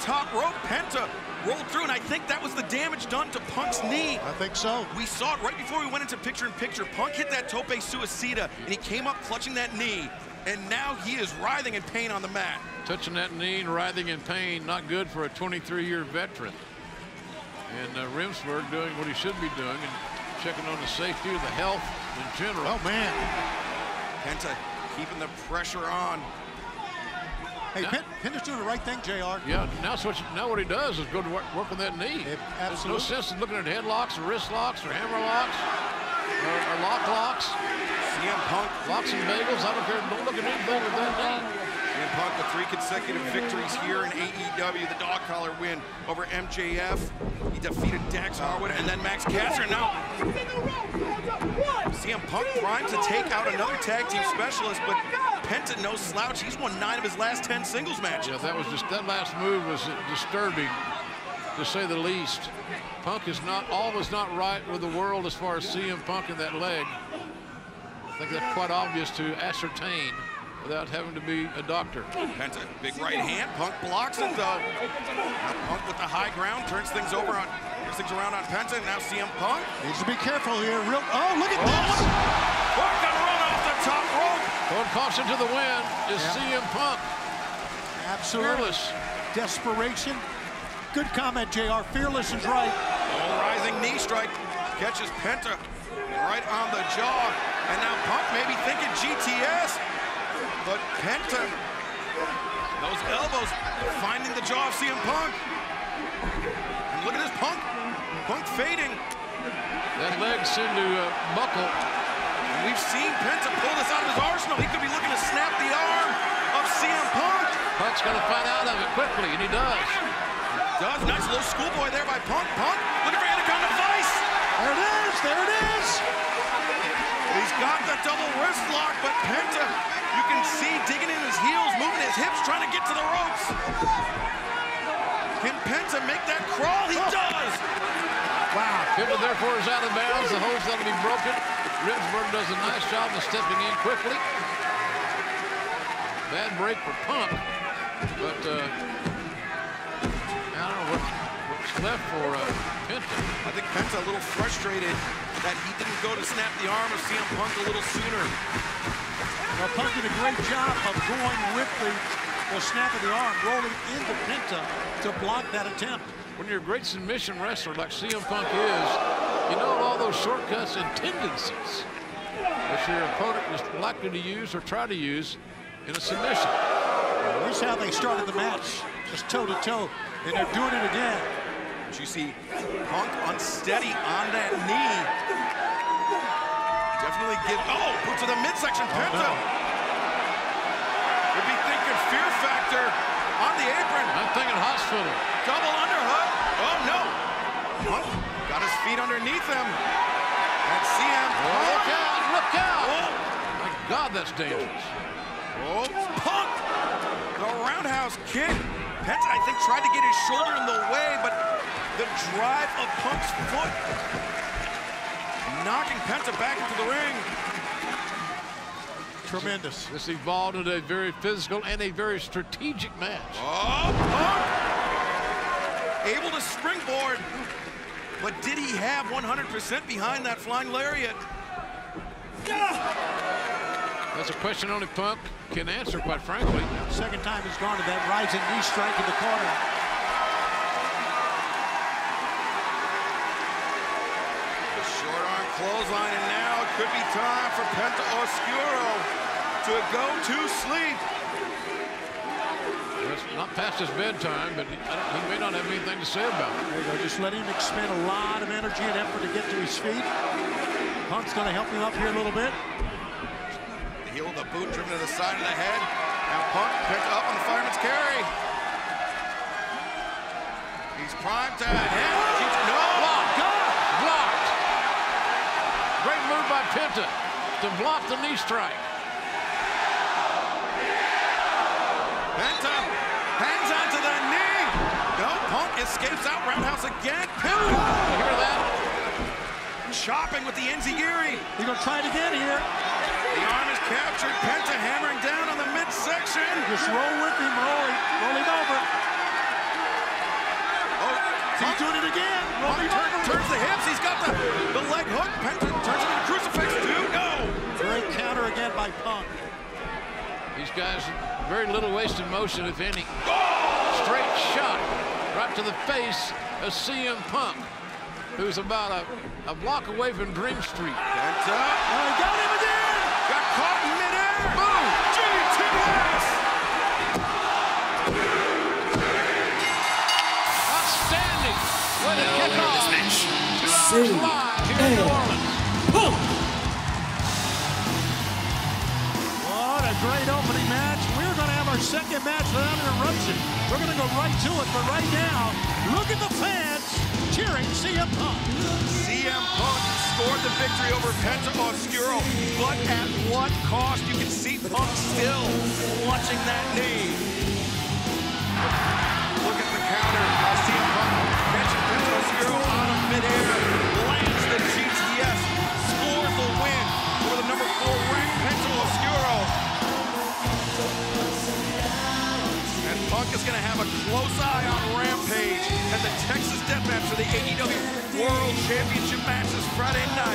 top rope, Penta rolled through, and I think that was the damage done to Punk's knee. I think so. We saw it right before we went into picture-in-picture. Punk hit that tope suicida, and he came up clutching that knee, and now he is writhing in pain on the mat. Touching that knee and writhing in pain, not good for a 23-year veteran. And Remsburg doing what he should be doing and checking on the safety of the health in general. Oh, man. Penta keeping the pressure on. Hey, Penta's doing the right thing, JR. Yeah, now what he does is go to work on that knee. There's no sense in looking at headlocks or wrist locks or hammer locks or lock locks. CM Punk. Locks and bagels. I don't care. Don't look at anything with that knee. CM Punk with 3 consecutive victories here in AEW. The dog collar win over MJF. He defeated Dax Harwood and then Max Caster. And now CM Punk primed to take out another tag team specialist, but Penta, no slouch. He's won 9 of his last 10 singles matches. Yeah, that last move was disturbing, to say the least. Punk is not, all was not right with the world as far as CM Punk and that leg. I think that's quite obvious to ascertain without having to be a doctor. Penta, big right hand. Punk blocks it, though. Now Punk with the high ground turns things over on, turns things around on Penta, and now CM Punk needs to be careful here. Oh, look at this. Punk got run off the top rope. Throwing caution to the wind is CM Punk. Absolutely. Fearless. Desperation. Good comment, JR. Fearless is right. Oh, rising knee strike catches Penta right on the jaw. And now Punk may be thinking GTS, but Penta, those elbows finding the jaw of CM Punk. And look at this, Punk fading. That leg seemed to buckle. We've seen Penta pull this out of his arsenal. He could be looking to snap the arm of CM Punk. Punk's going to find out of it quickly, and he does. He does. Nice little schoolboy there by Punk. Punk looking for Anaconda Vice. There it is. There it is. He's got the double wrist lock, but Penta, you can see, digging in his heels, moving his hips, trying to get to the ropes. Can Penta make that crawl? He does. Wow. Penta, therefore, is out of bounds. The hold's going to be broken. Remsburg does a nice job of stepping in quickly. Bad break for Punk, but I don't know what's left for Penta. I think Penta a little frustrated that he didn't go to snap the arm of CM Punk a little sooner. Well, Punk did a great job of going with the snap of the arm, rolling into Penta to block that attempt. When you're a great submission wrestler like CM Punk is, you know all those shortcuts and tendencies that your opponent is likely to use or try to use in a submission. Here's how they started the match, just toe-to-toe, and they're doing it again. But you see Punk unsteady on that knee. Definitely get, oh, put to the midsection, Penta. Would be thinking fear factor on the apron. I'm thinking hospital. Double underhook. Oh, no. Punk got his feet underneath him. And CM Punk. Oh, look out, look out. Oh. My God, that's dangerous. Oh, Punk. The roundhouse kick. Penta, I think, tried to get his shoulder in the way, but the drive of Punk's foot knocking Penta back into the ring. Tremendous. This evolved into a very physical and a very strategic match. Oh, Punk. Able to springboard. But did he have 100% behind that flying lariat? That's a question only Punk can answer, quite frankly. Second time he's gone to that rising knee strike in the corner. The short arm clothesline, and now it could be time for Penta Oscuro to go to sleep. Not past his bedtime, but he may not have anything to say about it. There you go. Just let him expend a lot of energy and effort to get to his feet. Punk's going to help him up here a little bit. The heel of the boot driven to the side of the head. Now Punk picked up on the fireman's carry. He's primed to hit. No! Blocked! God! Blocked! Great move by Penta to block the knee strike. Penta hangs onto the knee. No, Punk escapes out. Roundhouse again. Pivot. You hear that? Chopping with the Enziguri. He's going to try it again here. The arm is captured. Penta hammering down on the midsection. Just roll with him, roll him over. He's doing it again. Robbie turns the hips. He's got the leg hook. Penta turns it into Crucifix. Great counter again by Punk. These guys, very little wasted motion, if any. Oh! Straight shot right to the face of CM Punk, who's about a block away from Dream Street. That's up. Oh, he got him again. Got caught in midair. Boom. GTS. Outstanding way to kick off this match. 2 hours live here in New Orleans. Boom. What a great opening match. We're going to have our second match without interruption. We're going to go right to it, but right now, look at the fans cheering CM Punk. CM Punk scored the victory over Penta Oscuro, but at what cost? You can see Punk still watching that knee. Look at the counter by CM Punk. Penta Oscuro out of midair, lands the GTS, scores the win for the #4 ranked Penta Oscuro. And Punk is going to have a close eye on Rampage at the Texas Deathmatch for the AEW World Championship match this Friday night.